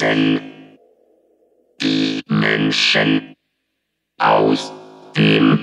Cell Dimension aus dem